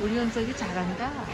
우리 현석이 잘한다.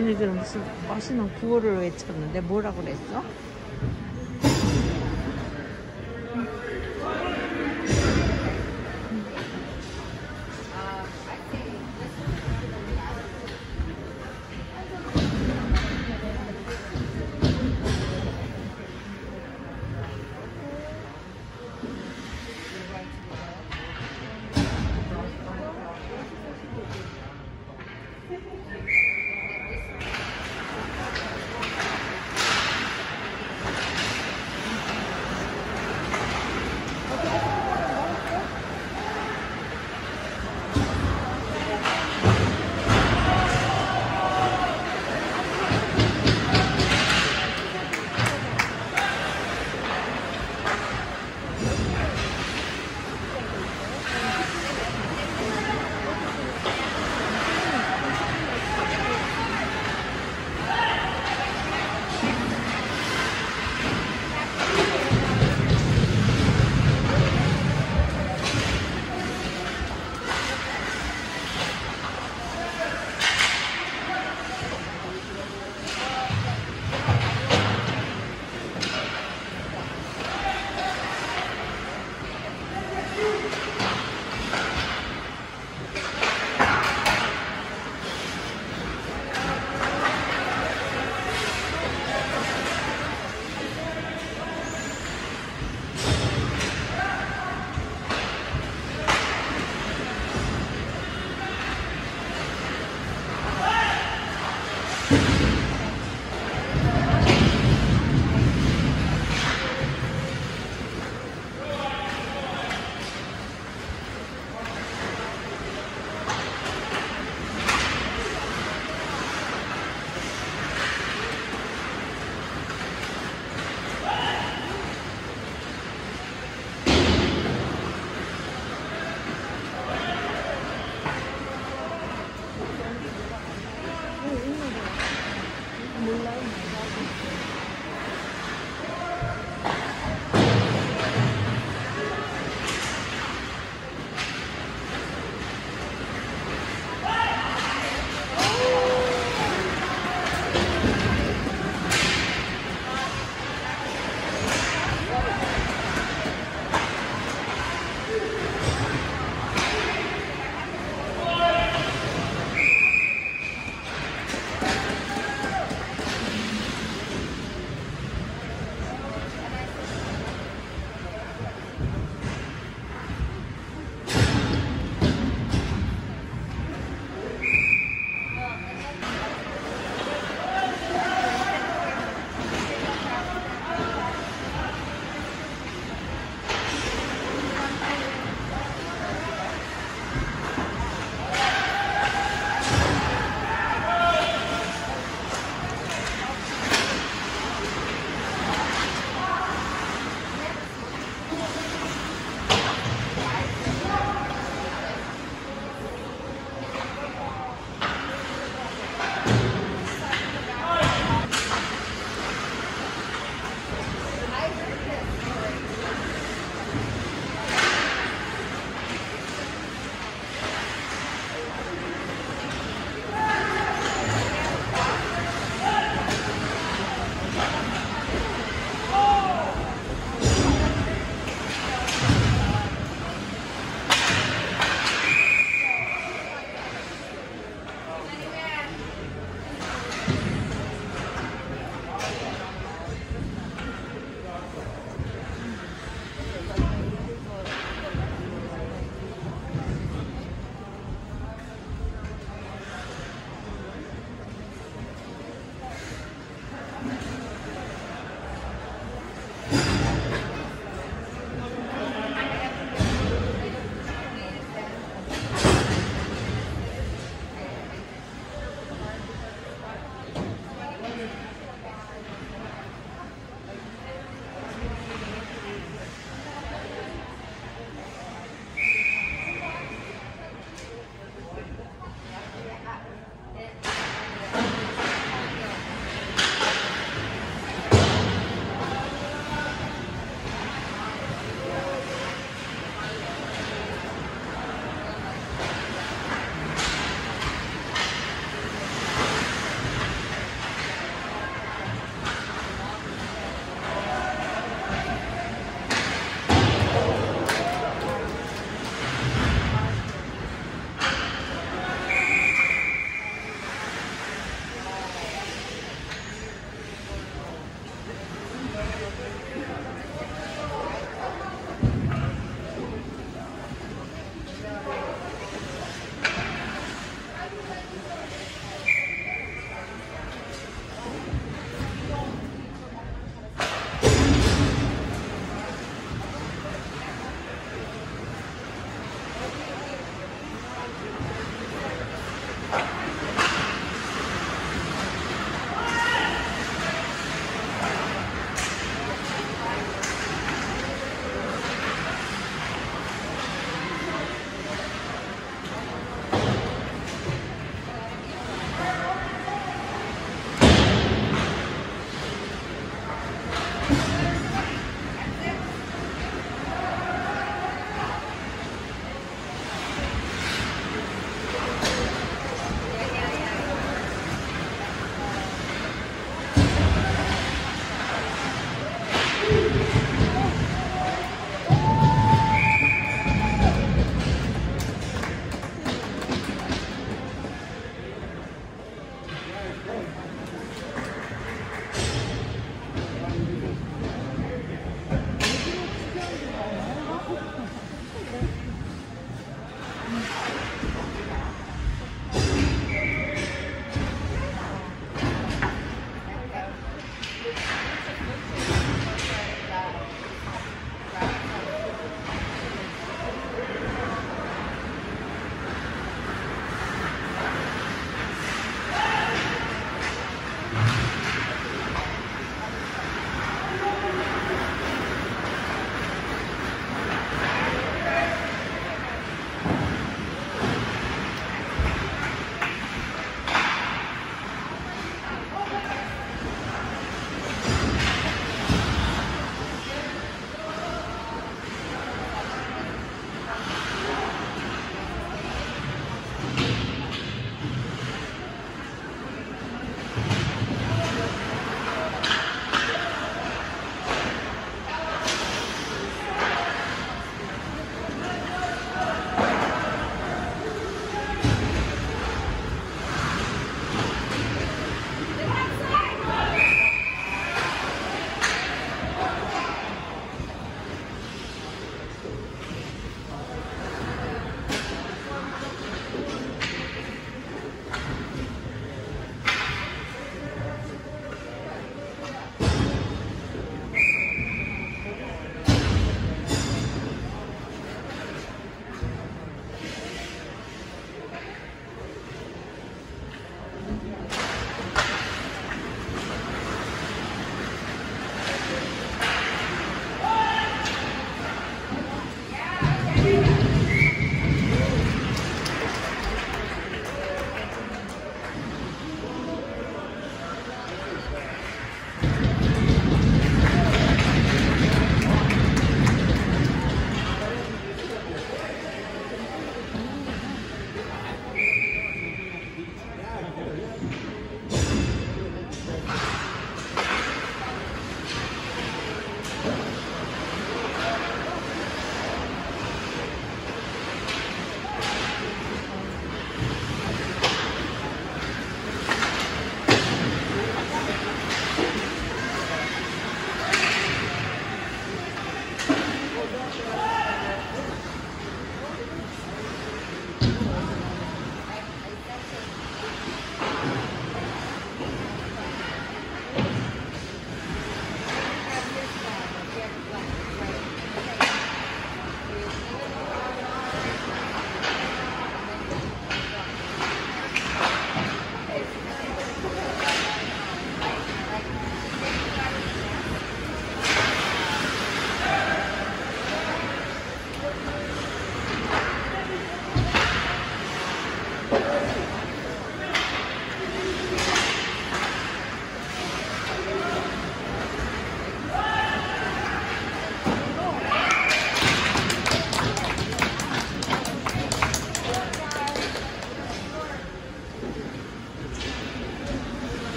걔네들은 무슨 맛있는 구호를 외쳤는데 뭐라 그랬어?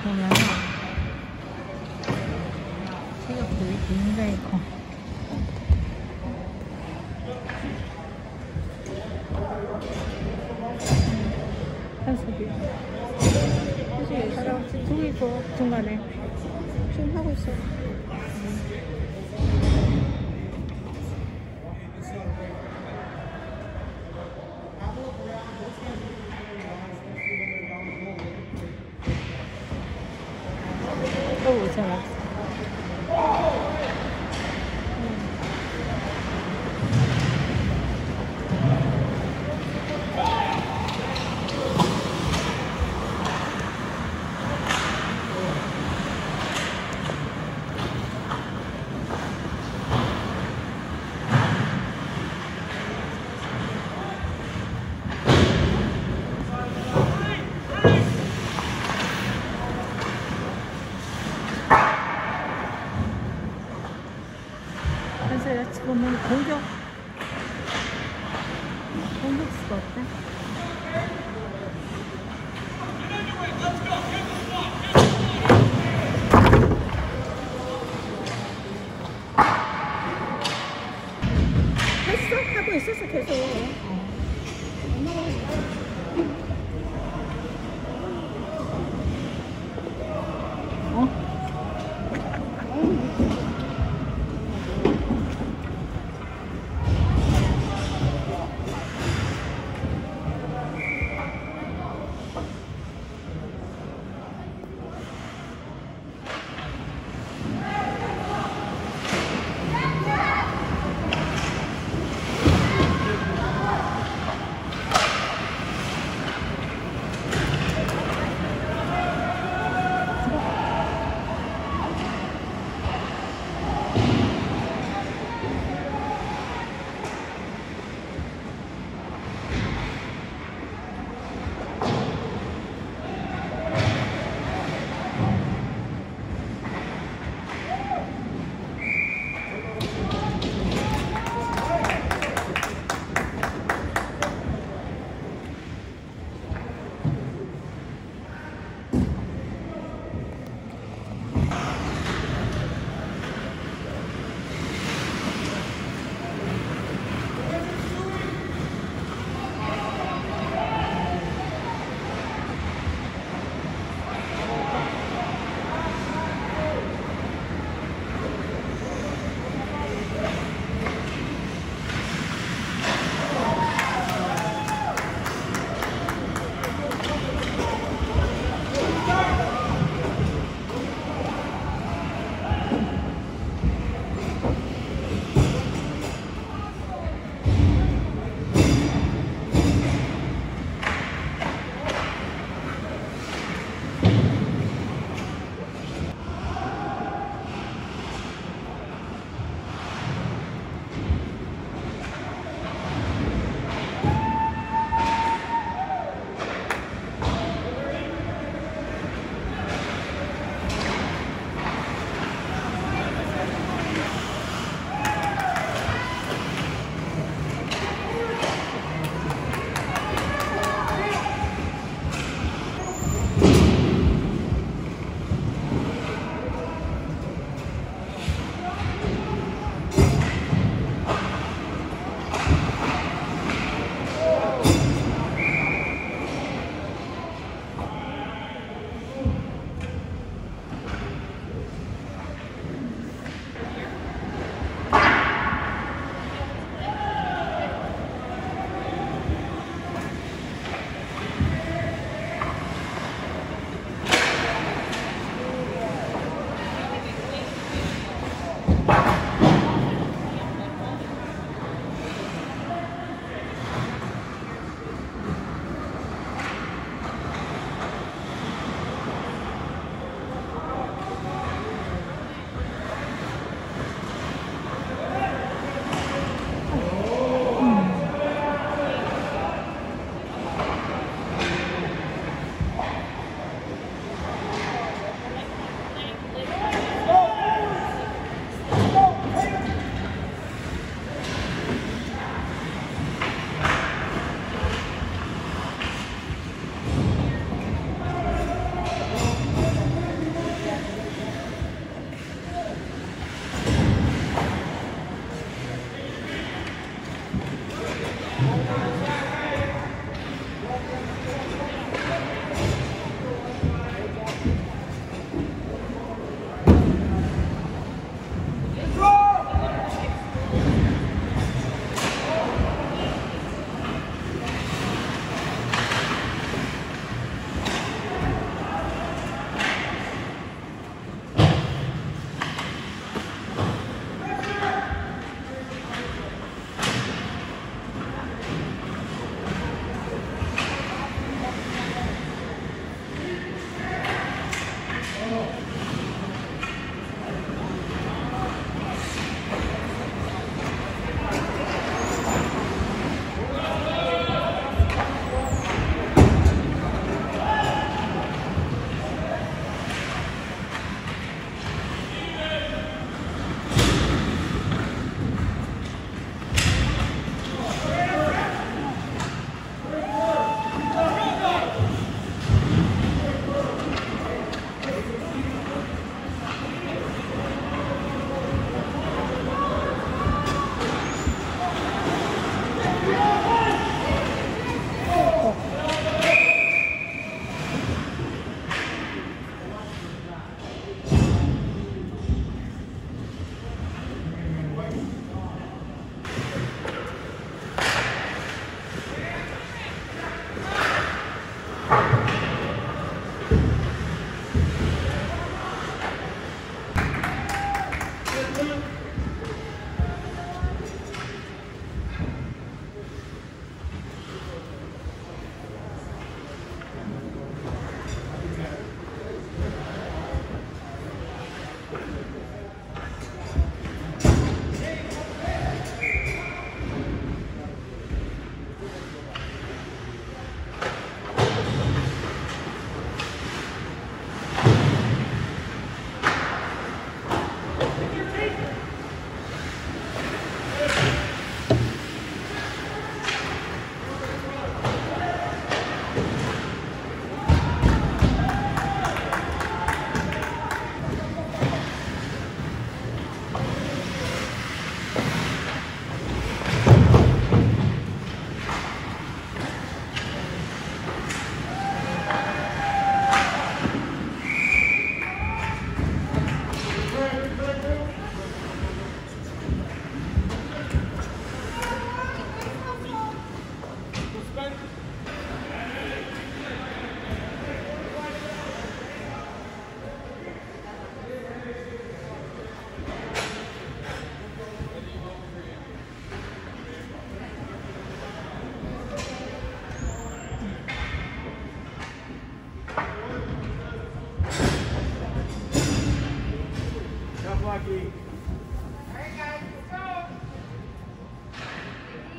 보면서 체격들이 굉장히 커. 사실 이 사람 지금 저기 있고 중간에 지금 하고 있어. 또 오잖아. 그러면 공격수가 어때? 했어? 하고 있었어 계속. hockey. All right, guys, let's go. 2 minutes.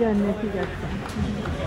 Yeah, Nicky got some.